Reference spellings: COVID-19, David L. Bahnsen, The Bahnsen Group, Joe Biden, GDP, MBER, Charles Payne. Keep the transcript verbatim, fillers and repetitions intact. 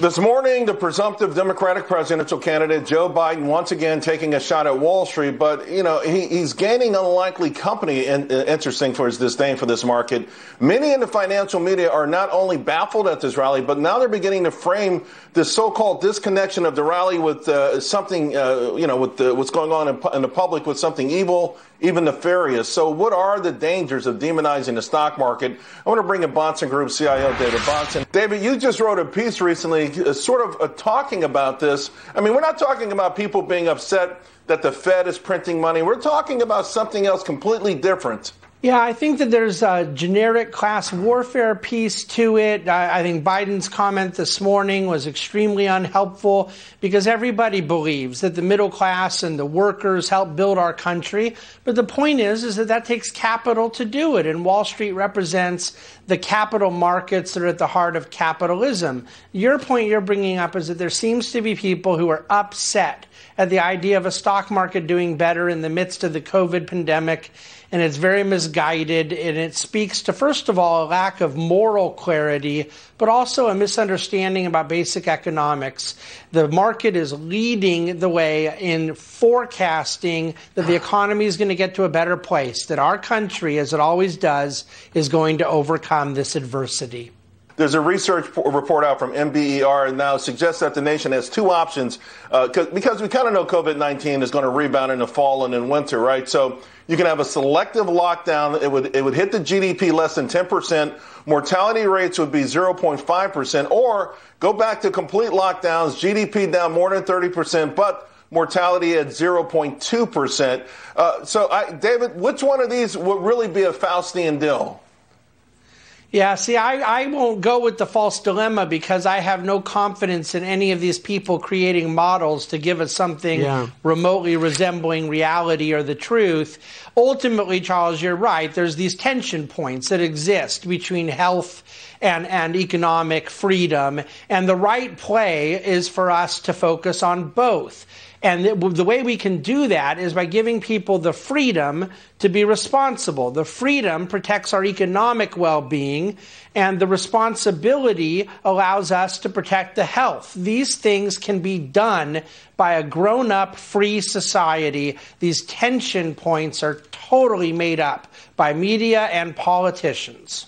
This morning, the presumptive Democratic presidential candidate Joe Biden once again taking a shot at Wall Street, but, you know, he, he's gaining unlikely company, and uh, interesting for his disdain for this market. Many in the financial media are not only baffled at this rally, but now they're beginning to frame this so-called disconnection of the rally with uh, something, uh, you know, with the, what's going on in, in the public with something evil, even nefarious. So what are the dangers of demonizing the stock market? I want to bring in Bahnsen Group C I O David Bahnsen. David, you just wrote a piece recently sort of talking about this. I mean, we're not talking about people being upset that the Fed is printing money. We're talking about something else completely different. Yeah, I think that there's a generic class warfare piece to it. I, I think Biden's comment this morning was extremely unhelpful because everybody believes that the middle class and the workers help build our country. But the point is, is that that takes capital to do it. And Wall Street represents the capital markets that are at the heart of capitalism. Your point you're bringing up is that there seems to be people who are upset at the idea of a stock market doing better in the midst of the COVID pandemic. And it's very misguided, and it speaks to, first of all, a lack of moral clarity, but also a misunderstanding about basic economics. The market is leading the way in forecasting that the economy is going to get to a better place, that our country, as it always does, is going to overcome this adversity. There's a research report out from M B E R now suggests that the nation has two options uh, because we kind of know COVID nineteen is going to rebound in the fall and in winter, right? So you can have a selective lockdown. It would it would hit the G D P less than ten percent. Mortality rates would be zero point five percent, or go back to complete lockdowns, G D P down more than thirty percent, but mortality at zero point two percent. Uh, so, I, David, which one of these would really be a Faustian deal? Yeah, see, I, I won't go with the false dilemma because I have no confidence in any of these people creating models to give us something yeah. remotely resembling reality or the truth. Ultimately, Charles, you're right. There's these tension points that exist between health and, and economic freedom. And the right play is for us to focus on both. And the way we can do that is by giving people the freedom to be responsible. The freedom protects our economic well-being, and the responsibility allows us to protect the health. These things can be done by a grown-up, free society. These tension points are totally made up by media and politicians.